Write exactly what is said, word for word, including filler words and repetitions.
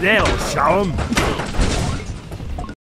They'll show 'em.